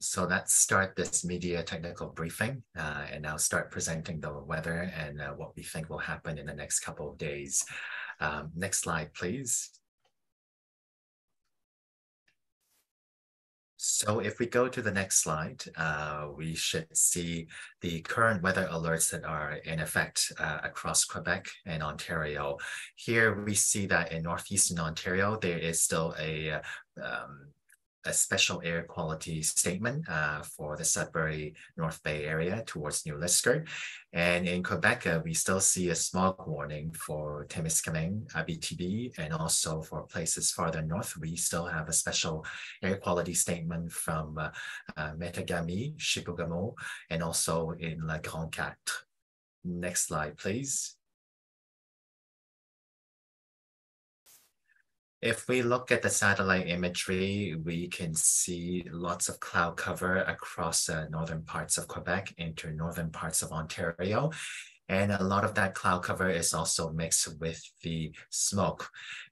So let's start this media technical briefing, and I'll start presenting the weather and what we think will happen in the next couple of days. Next slide, please. So if we go to the next slide, we should see the current weather alerts that are in effect across Quebec and Ontario. Here we see that in northeastern Ontario, there is still a special air quality statement for the Sudbury North Bay area towards New Lisker. And in Quebec, we still see a smog warning for Témiscamingue, Abitibi, and also for places farther north. We still have a special air quality statement from Matagami, Chicoutimi, and also in La Grande Quatre. Next slide, please. If we look at the satellite imagery, we can see lots of cloud cover across northern parts of Quebec into northern parts of Ontario. And a lot of that cloud cover is also mixed with the smoke.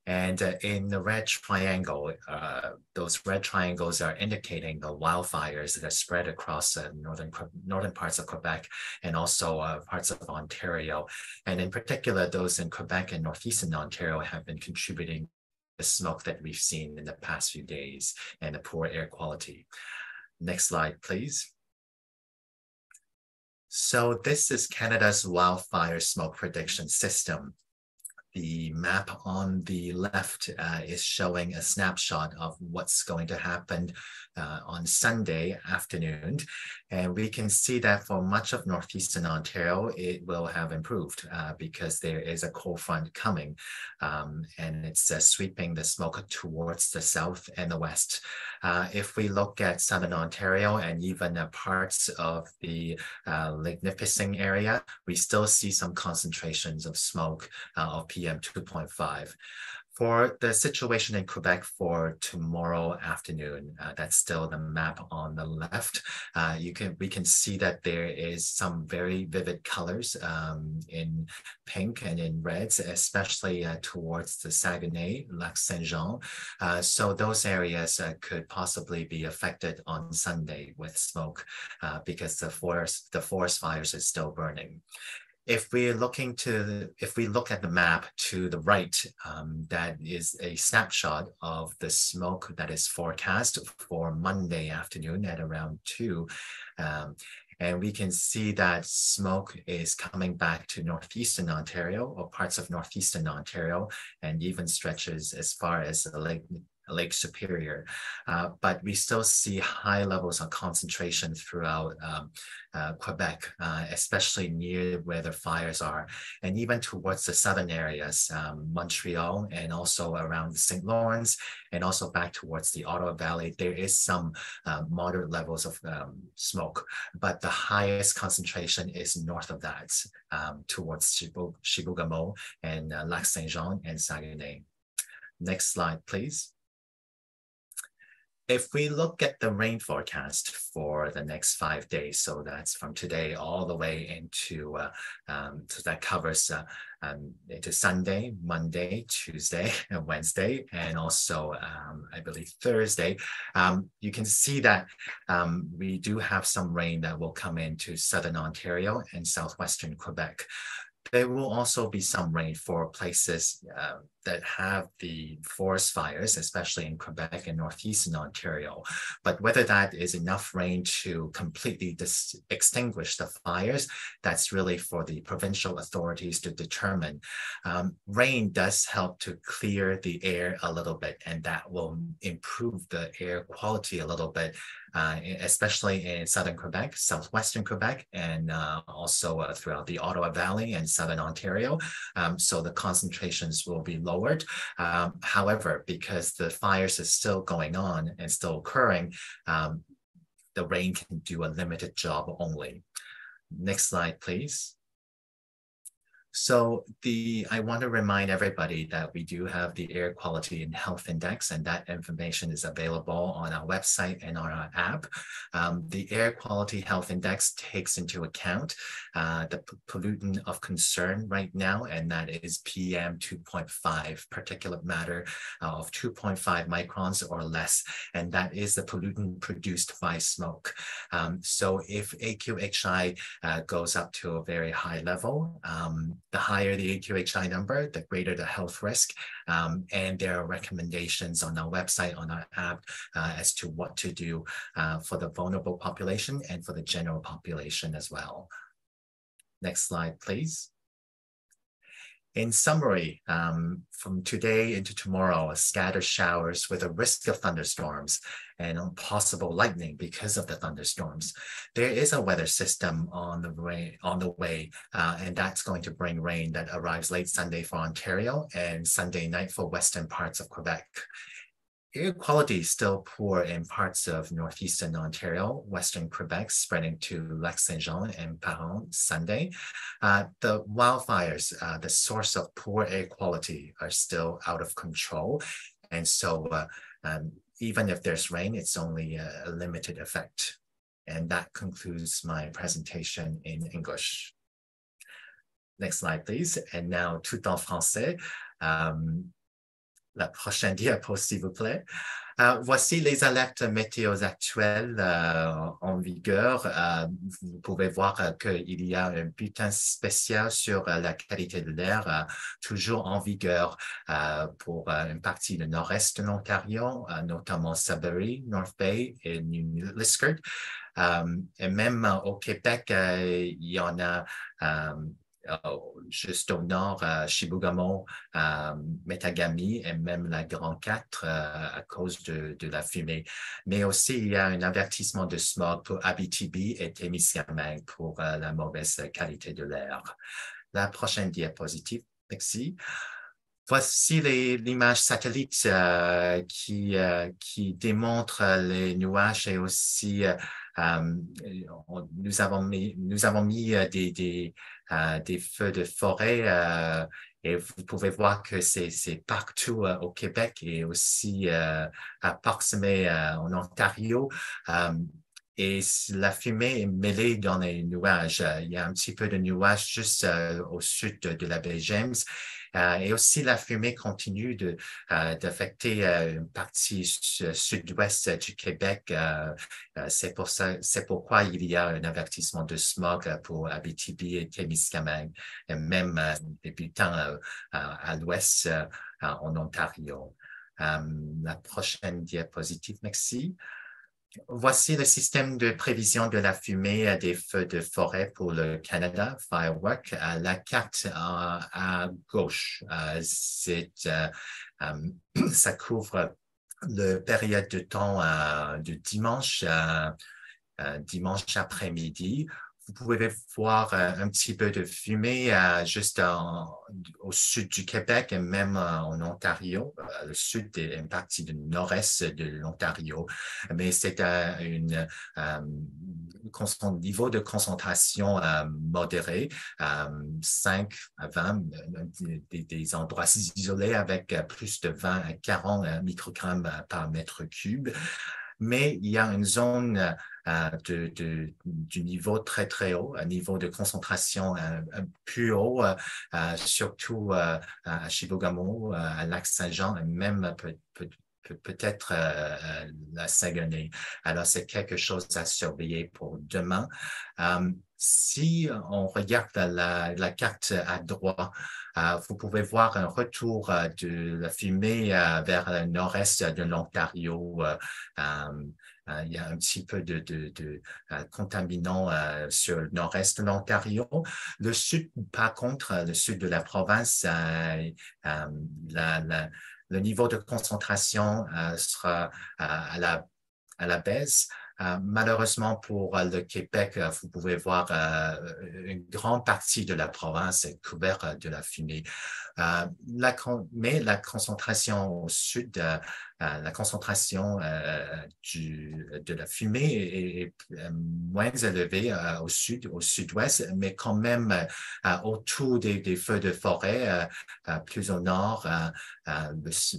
And in the red triangle, those red triangles are indicating the wildfires that spread across northern parts of Quebec and also parts of Ontario. And in particular, those in Quebec and northeastern Ontario have been contributing the smoke that we've seen in the past few days and the poor air quality. Next slide, please. So this is Canada's wildfire smoke prediction system. The map on the left is showing a snapshot of what's going to happen on Sunday afternoon. And we can see that for much of northeastern Ontario, it will have improved because there is a cold front coming and it's sweeping the smoke towards the south and the west. If we look at southern Ontario and even parts of the Lignificing area, we still see some concentrations of smoke of PM 2.5. For the situation in Quebec for tomorrow afternoon, that's still the map on the left. We can see that there is some very vivid colors in pink and in reds, especially towards the Saguenay, Lac Saint-Jean. So those areas could possibly be affected on Sunday with smoke because the forest fires is still burning. If we look at the map to the right, that is a snapshot of the smoke that is forecast for Monday afternoon at around 2. And we can see that smoke is coming back to northeastern Ontario or parts of northeastern Ontario and even stretches as far as the Lake Superior, but we still see high levels of concentration throughout Quebec, especially near where the fires are, and even towards the southern areas, Montreal, and also around the St. Lawrence, and also back towards the Ottawa Valley. There is some moderate levels of smoke, but the highest concentration is north of that, towards Chicoutimi and Lac Saint-Jean and Saguenay. Next slide, please. If we look at the rain forecast for the next 5 days, so that's from today all the way into, so that covers into Sunday, Monday, Tuesday, and Wednesday, and also I believe Thursday. You can see that we do have some rain that will come into southern Ontario and southwestern Quebec. There will also be some rain for places that have the forest fires, especially in Quebec and northeastern Ontario. But whether that is enough rain to completely extinguish the fires, that's really for the provincial authorities to determine. Rain does help to clear the air a little bit, and that will improve the air quality a little bit, especially in southern Quebec, southwestern Quebec, and also throughout the Ottawa Valley and southern Ontario. So the concentrations will be low. However, because the fires is still going on and still occurring, the rain can do a limited job only. Next slide, please. So I want to remind everybody that we do have the Air Quality and Health Index, and that information is available on our website and on our app. The Air Quality Health Index takes into account the pollutant of concern right now, and that is PM 2.5, particulate matter of 2.5 microns or less, and that is the pollutant produced by smoke. So if AQHI goes up to a very high level, the higher the AQHI number, the greater the health risk. And there are recommendations on our website, on our app, as to what to do for the vulnerable population and for the general population as well. Next slide, please. In summary, from today into tomorrow, scattered showers with a risk of thunderstorms and possible lightning because of the thunderstorms. There is a weather system on the way, and that's going to bring rain that arrives late Sunday for Ontario and Sunday night for western parts of Quebec. Air quality is still poor in parts of northeastern Ontario, western Quebec, spreading to Lac Saint Jean and Parham Sunday. The wildfires, the source of poor air quality, are still out of control. And so even if there's rain, it's only a limited effect. And that concludes my presentation in English. Next slide, please. And now, tout en français. La prochaine diapo, s'il vous plaît. Voici les alertes météo actuelles en vigueur. Vous pouvez voir qu'il y a un bulletin spécial sur la qualité de l'air toujours en vigueur pour une partie du nord-est de l'Ontario, notamment Sudbury, North Bay et New Liskeard. Et même au Québec, il y en a... juste au nord, Chibougamau, Matagami et même la Grande 4 à cause de la fumée. Mais aussi, il y a un avertissement de smog pour Abitibi et Témiscamingue pour la mauvaise qualité de l'air. La prochaine diapositive, merci. Voici l'image satellite qui démontre les nuages et aussi nous avons mis des feux de forêt et vous pouvez voir que c'est partout au Québec et aussi à Parksemay en Ontario. Et la fumée est mêlée dans les nuages. Il y a un petit peu de nuages juste au sud de la baie James. Et aussi, la fumée continue d'affecter une partie sud-ouest du Québec. C'est pourquoi il y a un avertissement de smog pour Abitibi et Témiscamingue, et même des bulletins à l'ouest en Ontario. La prochaine diapositive, merci. Voici le système de prévision de la fumée des feux de forêt pour le Canada, Firework. La carte à gauche, ça couvre la période de temps de dimanche après-midi. Vous pouvez voir un petit peu de fumée juste au sud du Québec et même en Ontario, le sud et une partie du nord-est de l'Ontario. Mais c'est un niveau de concentration modéré, 5 à 20, des endroits isolés avec plus de 20 à 40 microgrammes par mètre cube. Mais il y a une zone du niveau très, très haut, un niveau de concentration plus haut, surtout à Chibougamau, à Lac-Saint-Jean et même peut-être la Saguenay. Alors, c'est quelque chose à surveiller pour demain. Si on regarde la carte à droite, vous pouvez voir un retour de la fumée vers le nord-est de l'Ontario. Il y a un petit peu de contaminants sur le nord-est de l'Ontario. Le sud, par contre, le sud de la province, le niveau de concentration sera à la baisse. Malheureusement pour le Québec, vous pouvez voir une grande partie de la province est couverte de la fumée. Mais la concentration au sud, la concentration de la fumée est moins élevée au sud, au sud-ouest, mais quand même autour des feux de forêt, plus au nord,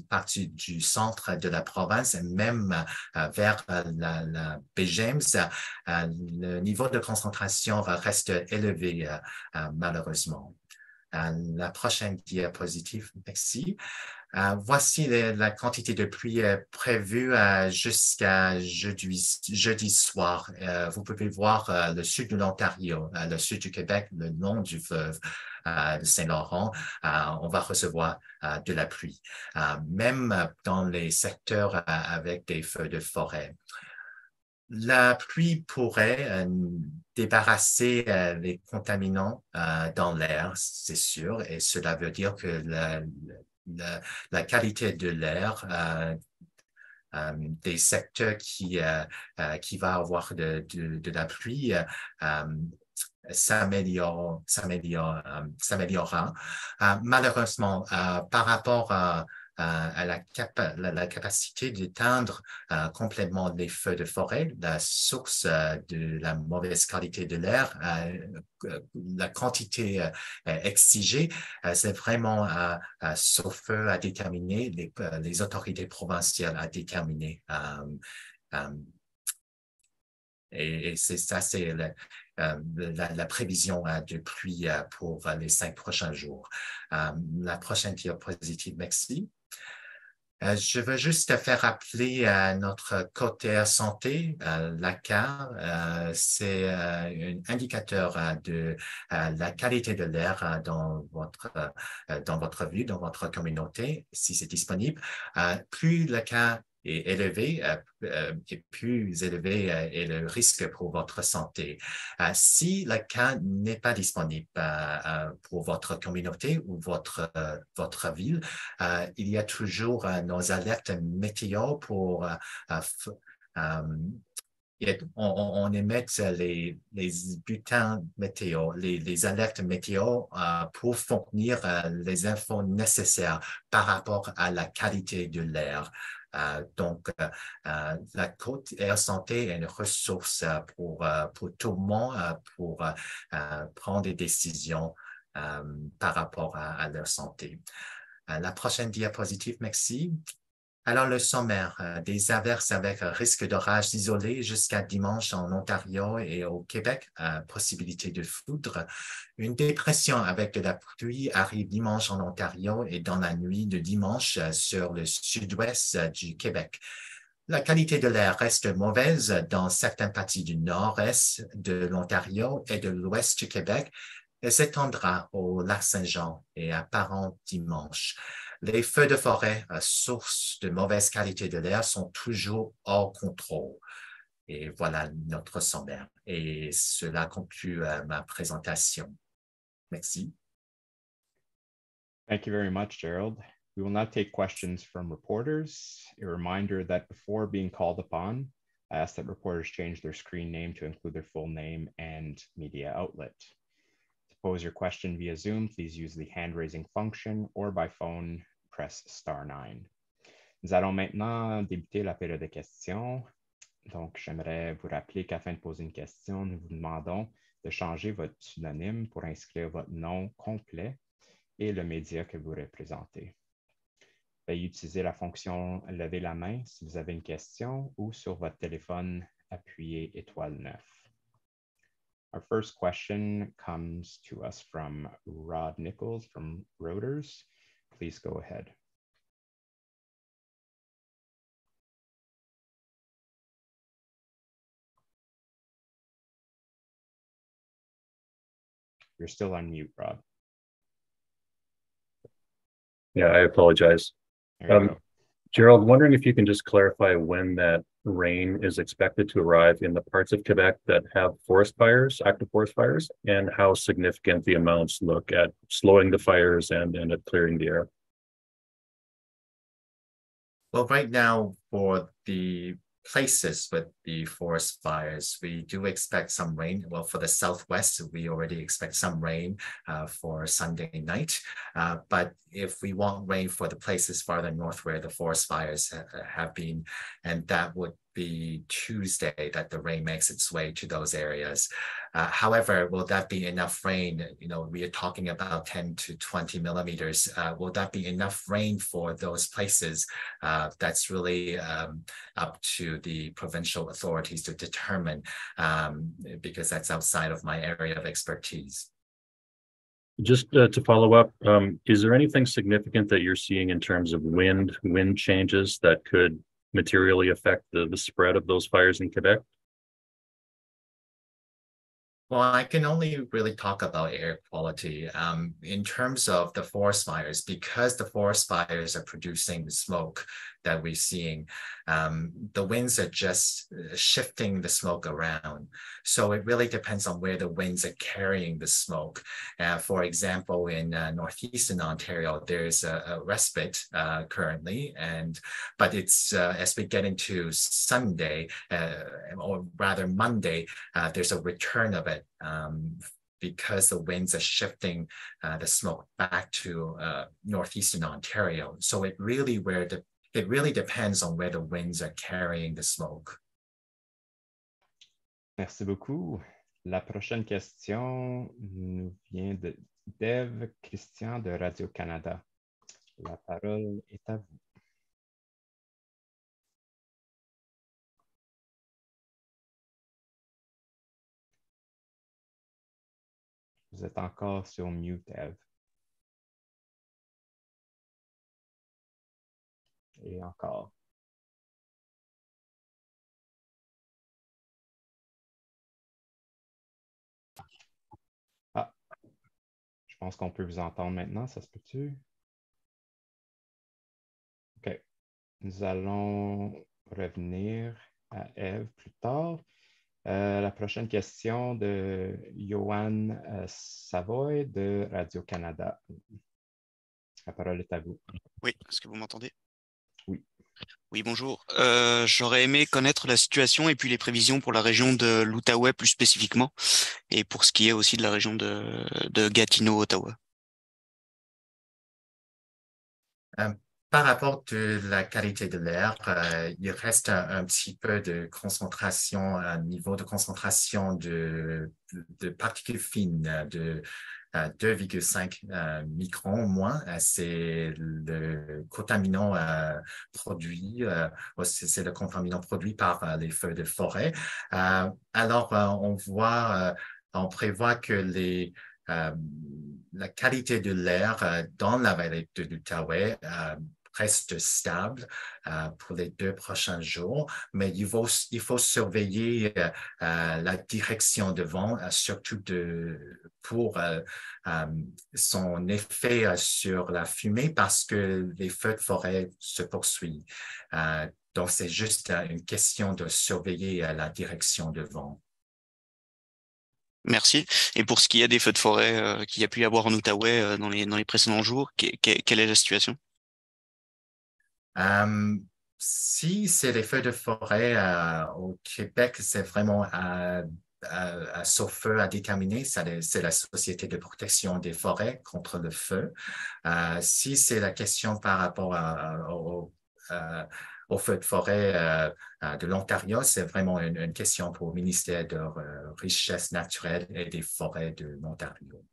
partie du centre de la province, même vers la Baie James, le niveau de concentration reste élevé, malheureusement. La prochaine diapositive, merci. Voici la quantité de pluie prévue jusqu'à jeudi soir. Vous pouvez voir le sud de l'Ontario, le sud du Québec, le long du fleuve de Saint-Laurent. On va recevoir de la pluie, même dans les secteurs avec des feux de forêt. La pluie pourrait débarrasser les contaminants dans l'air, c'est sûr, et cela veut dire que la qualité de l'air des secteurs qui va avoir de la pluie s'améliorera. Malheureusement, par rapport à la capacité d'éteindre complètement les feux de forêt, la source de la mauvaise qualité de l'air, la quantité exigée, c'est vraiment à Sofeu à déterminer, les autorités provinciales à déterminer. Et c'est ça, c'est la prévision de pluie pour les 5 prochains jours. La prochaine diapositive, merci. Je veux juste faire rappeler notre côté santé, l'ACAR, c'est un indicateur de la qualité de l'air dans votre ville, dans votre communauté, si c'est disponible. Plus l'ACAR est élevé, et plus élevé est le risque pour votre santé. Si l'ACAR n'est pas disponible pour votre communauté ou votre ville, il y a toujours nos alertes météo pour on émet les bulletins météo, les alertes météo pour fournir les infos nécessaires par rapport à la qualité de l'air. Donc, la côte air santé est une ressource pour tout le monde pour prendre des décisions par rapport à leur santé. La prochaine diapositive, merci. Alors, le sommaire, des averses avec risque d'orage isolé jusqu'à dimanche en Ontario et au Québec, possibilité de foudre. Une dépression avec de la pluie arrive dimanche en Ontario et dans la nuit de dimanche sur le sud-ouest du Québec. La qualité de l'air reste mauvaise dans certaines parties du nord-est de l'Ontario et de l'ouest du Québec et s'étendra au lac Saint-Jean et à Parent dimanche. Les feux de forêt, source de mauvaise qualité de l'air, sont toujours hors contrôle. Et voilà notre sommaire. Et cela conclut ma présentation. Merci. Thank you very much, Gerald. We will now take questions from reporters. A reminder that before being called upon, I ask that reporters change their screen name to include their full name and media outlet. Pose your question via Zoom, please use the hand-raising function, or by phone, press *9. Nous allons maintenant débuter la période de questions. Donc, j'aimerais vous rappeler qu'afin de poser une question, nous vous demandons de changer votre pseudonyme pour inscrire votre nom complet et le média que vous représentez. Veuillez utiliser la fonction « Lever la main » si vous avez une question ou sur votre téléphone, appuyez *9. Our first question comes to us from Rod Nichols from Reuters. Please go ahead. You're still on mute, Rod. Yeah, I apologize. Gerald, wondering if you can just clarify when that rain is expected to arrive in the parts of Quebec that have forest fires, active forest fires, and how significant the amounts look at slowing the fires and at clearing the air. Well, right now for the places with the forest fires, we do expect some rain. Well, for the Southwest, we already expect some rain for Sunday night. But if we want rain for the places farther north where the forest fires have been, and that would be Tuesday that the rain makes its way to those areas. However, will that be enough rain? You know, we are talking about 10 to 20 millimeters. Will that be enough rain for those places? That's really up to the provincial authorities to determine, because that's outside of my area of expertise. Just to follow up, is there anything significant that you're seeing in terms of wind changes that could materially affect the spread of those fires in Quebec? Well, I can only really talk about air quality in terms of the forest fires, because the forest fires are producing the smoke that we're seeing. The winds are just shifting the smoke around. So it really depends on where the winds are carrying the smoke. For example, in northeastern Ontario, there's a respite currently, but it's as we get into Sunday, or rather Monday, there's a return of it. Because the winds are shifting the smoke back to northeastern Ontario. So it really depends on where the winds are carrying the smoke. Merci beaucoup. La prochaine question nous vient de Dave Christian de Radio-Canada. La parole est à vous. Vous êtes encore sur mute, Eve. Et encore. Ah, je pense qu'on peut vous entendre maintenant, ça se peut-tu? OK. Nous allons revenir à Eve plus tard. La prochaine question de Johan Savoy de Radio-Canada. La parole est à vous. Oui, est-ce que vous m'entendez? Oui. Oui, bonjour. J'aurais aimé connaître la situation et puis les prévisions pour la région de l'Outaouais plus spécifiquement, et pour ce qui est aussi de la région de Gatineau, Ottawa. Par rapport de la qualité de l'air, il reste un petit peu de concentration, un niveau de concentration de particules fines de 2,5 microns au moins. C'est le contaminant produit, c'est le contaminant produit par les feux de forêt. Alors, on prévoit que la qualité de l'air dans la vallée de l'Outaouais reste stable pour les 2 prochains jours, mais il faut surveiller la direction de vent, surtout pour son effet sur la fumée, parce que les feux de forêt se poursuivent. Donc, c'est juste une question de surveiller la direction de vent. Merci. Et pour ce qui est des feux de forêt qu'il y a pu y avoir en Outaouais dans les précédents jours, quelle est la situation? Si c'est les feux de forêt au Québec, c'est vraiment à Sauf-Feu à déterminer. C'est la Société de protection des forêts contre le feu. Si c'est la question par rapport au feu de forêt de l'Ontario, c'est vraiment une question pour le ministère de Richesses naturelles et des forêts de l'Ontario.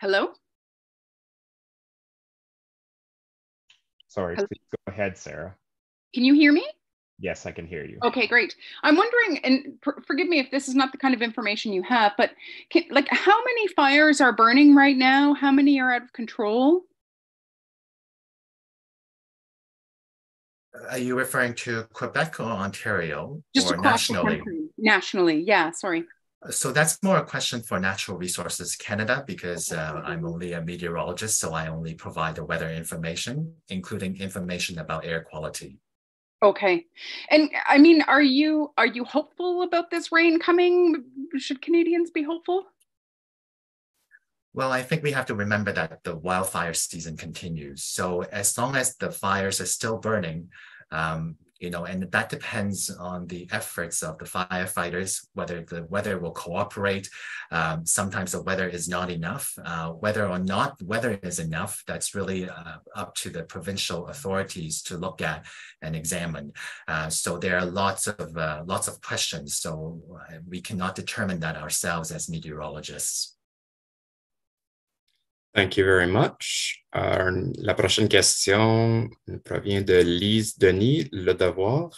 Hello? Sorry, please go ahead, Sarah. Can you hear me? Yes, I can hear you. Okay, great. I'm wondering, and forgive me if this is not the kind of information you have, but how many fires are burning right now? How many are out of control? Are you referring to Quebec or Ontario? Just or nationally? Nationally, yeah, sorry. So that's more a question for Natural Resources Canada, because I'm only a meteorologist, so I only provide the weather information, including information about air quality. Okay. And I mean, are you hopeful about this rain coming? Should Canadians be hopeful? Well, I think we have to remember that the wildfire season continues. So as long as the fires are still burning, you know, and that depends on the efforts of the firefighters, whether the weather will cooperate. Sometimes the weather is not enough. Whether or not weather is enough, that's really up to the provincial authorities to look at and examine. So there are lots of questions. So we cannot determine that ourselves as meteorologists. Thank you very much. La prochaine question provient de Lise Denis, Le Devoir.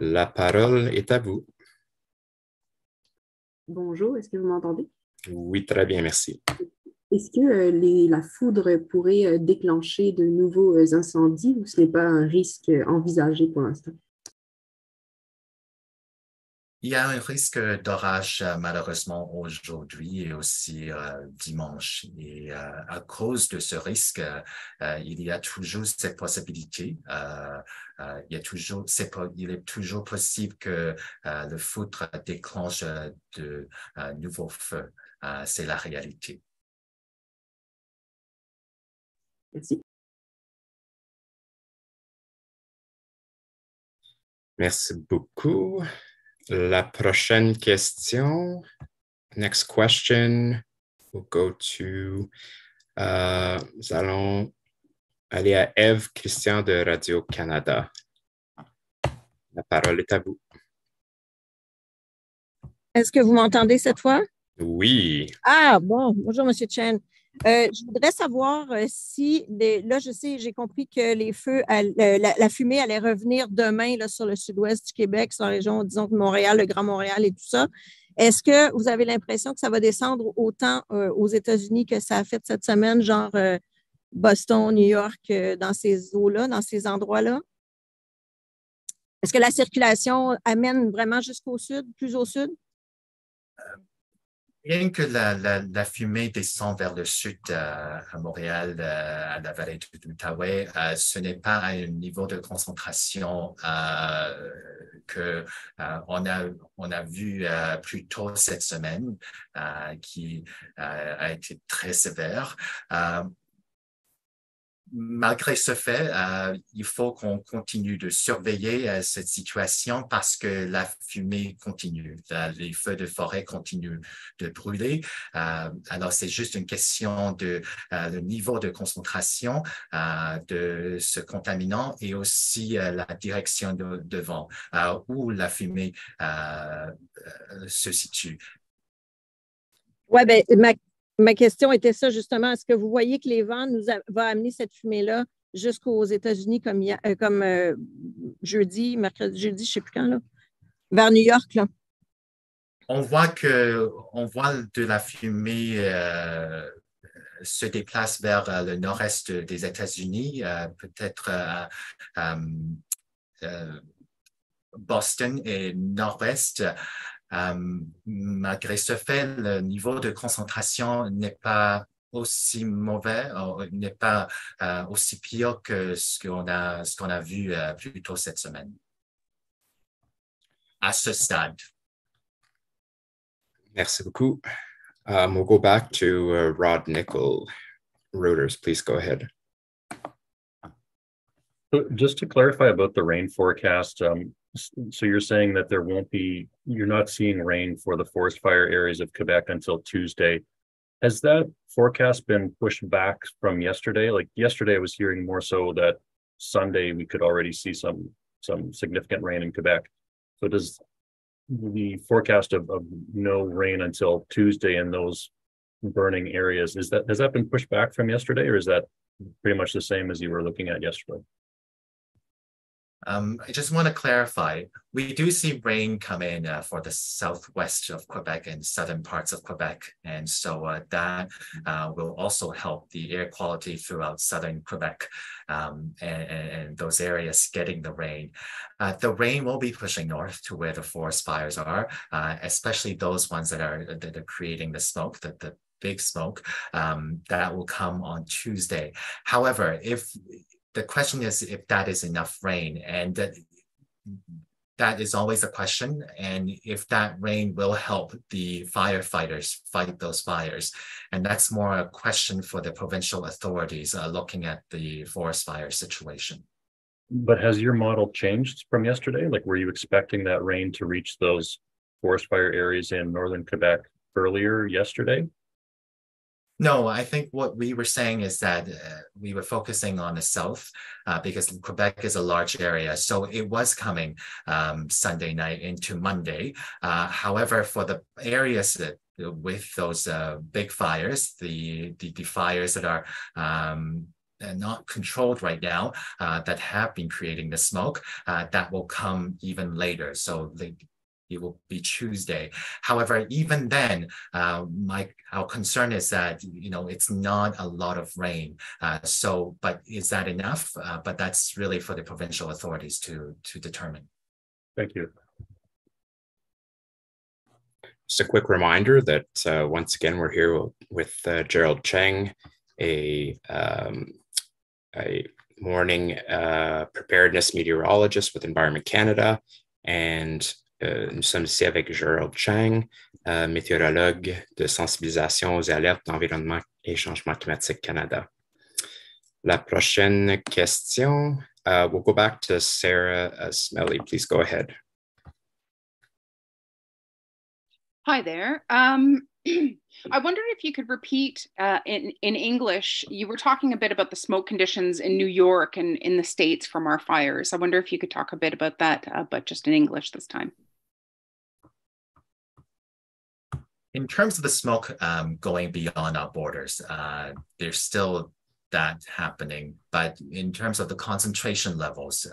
La parole est à vous. Bonjour, est-ce que vous m'entendez? Oui, très bien, merci. Est-ce que la foudre pourrait déclencher de nouveaux incendies ou ce n'est pas un risque envisagé pour l'instant? Il y a un risque d'orage malheureusement aujourd'hui et aussi dimanche. Et à cause de ce risque, il y a toujours cette possibilité. Il est toujours possible que le foudre déclenche de nouveaux feux. C'est la réalité. Merci. Merci beaucoup. La prochaine question. Next question. We'll go to. Nous allons aller à Ève Christian de Radio-Canada. La parole est à vous. Est-ce que vous m'entendez cette fois? Oui. Ah, bon. Bonjour, M. Chen. Je voudrais savoir si, là, je sais, j'ai compris que les feux, la fumée allait revenir demain là, sur le sud-ouest du Québec, sur la région, disons, de Montréal, le Grand Montréal et tout ça. Est-ce que vous avez l'impression que ça va descendre autant aux États-Unis que ça a fait cette semaine, genre Boston, New York, dans ces eaux-là, dans ces endroits-là? Est-ce que la circulation amène vraiment jusqu'au sud, plus au sud? Bien que la fumée descend vers le sud, à Montréal, à la vallée de l'Outaouais, ce n'est pas à un niveau de concentration que on a vu plus tôt cette semaine, qui a été très sévère. Malgré ce fait, il faut qu'on continue de surveiller cette situation parce que la fumée continue, les feux de forêt continuent de brûler. Alors, c'est juste une question de le niveau de concentration de ce contaminant et aussi la direction de vent où la fumée se situe. Ouais, ben, ma question était ça, justement. Est-ce que vous voyez que les vents vont amener cette fumée-là jusqu'aux États-Unis comme jeudi, mercredi, jeudi, je ne sais plus quand, là, vers New York, là? On voit de la fumée se déplace vers le nord-est des États-Unis, peut-être Boston et nord-est. Malgré ce fait, le niveau de concentration n'est pas aussi mauvais, n'est pas aussi pire que ce qu'on a vu plus tôt cette semaine, à ce stade. Merci beaucoup. We'll go back to Rod Nickel. Reuters, please go ahead. So just to clarify about the rain forecast, so you're saying that you're not seeing rain for the forest fire areas of Quebec until Tuesday. Has that forecast been pushed back from yesterday? Like yesterday I was hearing more so that Sunday we could already see some significant rain in Quebec. So does the forecast of no rain until Tuesday in those burning areas, has that been pushed back from yesterday, or is that pretty much the same as you were looking at yesterday? I just want to clarify, we do see rain come in for the southwest of Quebec and southern parts of Quebec. And so that will also help the air quality throughout southern Quebec and those areas getting the rain. The rain will be pushing north to where the forest fires are, especially those ones that are creating the smoke, the big smoke that will come on Tuesday. However, the question is if that is enough rain, and that is always a question, and if that rain will help the firefighters fight those fires. And that's more a question for the provincial authorities looking at the forest fire situation. But has your model changed from yesterday? Like, were you expecting that rain to reach those forest fire areas in northern Quebec earlier yesterday? No, I think what we were saying is that we were focusing on the south because Quebec is a large area. So it was coming Sunday night into Monday. However, for the areas that with those big fires, the fires that are not controlled right now that have been creating the smoke, that will come even later. So it will be Tuesday. However, even then, our concern is that, it's not a lot of rain. But is that enough? But that's really for the provincial authorities to determine. Thank you. Just a quick reminder that once again, we're here with Gerald Cheng, a morning preparedness meteorologist with Environment Canada, and nous sommes ici avec Gerald Cheng, météorologue de sensibilisation aux alertes d'environnement et changement climatique Canada. La prochaine question, we'll go back to Sarah Smellie. Please go ahead. Hi there. I wondered if you could repeat in English, you were talking a bit about the smoke conditions in New York and in the States from our fires. I wonder if you could talk a bit about that, but just in English this time. In terms of the smoke going beyond our borders, there's still that happening, but in terms of the concentration levels,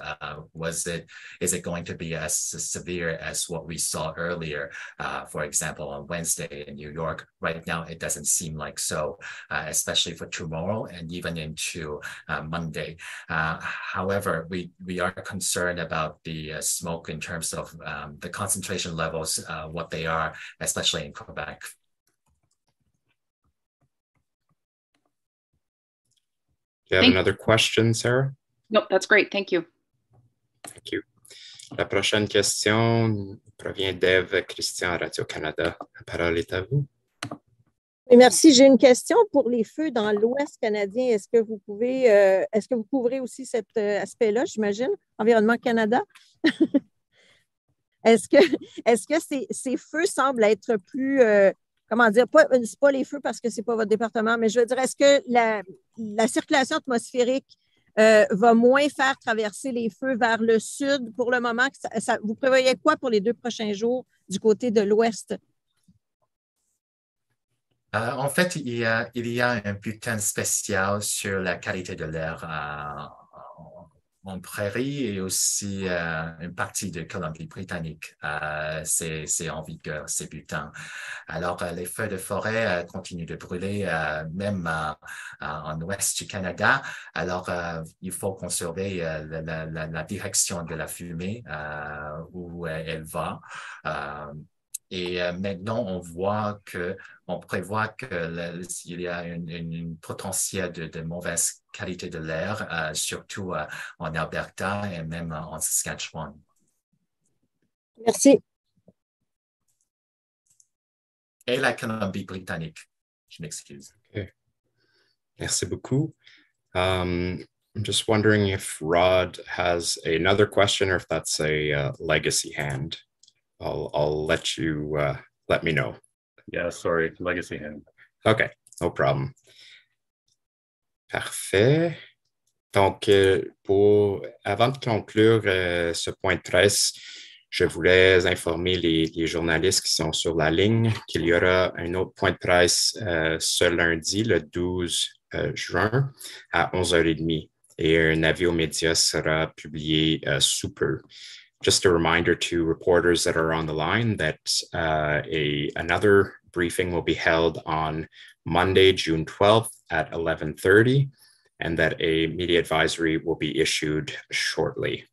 is it going to be as severe as what we saw earlier, for example, on Wednesday in New York? Right now, it doesn't seem like so, especially for tomorrow and even into Monday. However, we are concerned about the smoke in terms of the concentration levels, what they are, especially in Quebec. Do you have another question, Sarah? No, that's great. Thank you. Thank you. La prochaine question provient d'Ève Christian, Radio-Canada. La parole est à vous. Merci. J'ai une question pour les feux dans l'Ouest canadien. Est-ce que vous couvrez aussi cet aspect-là, j'imagine, Environnement Canada? Est-ce que ces feux semblent être plus... Comment dire, c'est pas les feux parce que c'est pas votre département, mais je veux dire, est-ce que la circulation atmosphérique va moins faire traverser les feux vers le sud pour le moment? Vous prévoyez quoi pour les 2 prochains jours du côté de l'Ouest? En fait, il y a un bulletin spécial sur la qualité de l'air en Prairie et aussi une partie de Colombie-Britannique. C'est en vigueur, ces bulletins. Alors, les feux de forêt continuent de brûler, même en ouest du Canada. Alors, il faut conserver la direction de la fumée où elle va. Et maintenant, on voit on prévoit qu'il y a une potentiel de mauvaise qualité de l'air, surtout en Alberta et même en Saskatchewan. Merci. Et la Colombie-Britannique. Je m'excuse. Okay. Merci beaucoup. I'm just wondering if Rod has another question or if that's a legacy hand. I'll let you let me know. Yeah, sorry, legacy hand. Okay, no problem. Parfait. Donc, avant de conclure ce point de presse, je voulais informer les journalistes qui sont sur la ligne qu'il y aura un autre point de presse ce lundi, le 12 juin, à 11h30. et Navio Media sera publié sous peu. Just a reminder to reporters that are on the line that another briefing will be held on Monday, June 12th at 11:30, and that a media advisory will be issued shortly.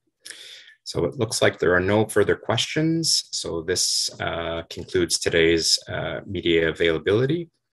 So it looks like there are no further questions. So this concludes today's media availability.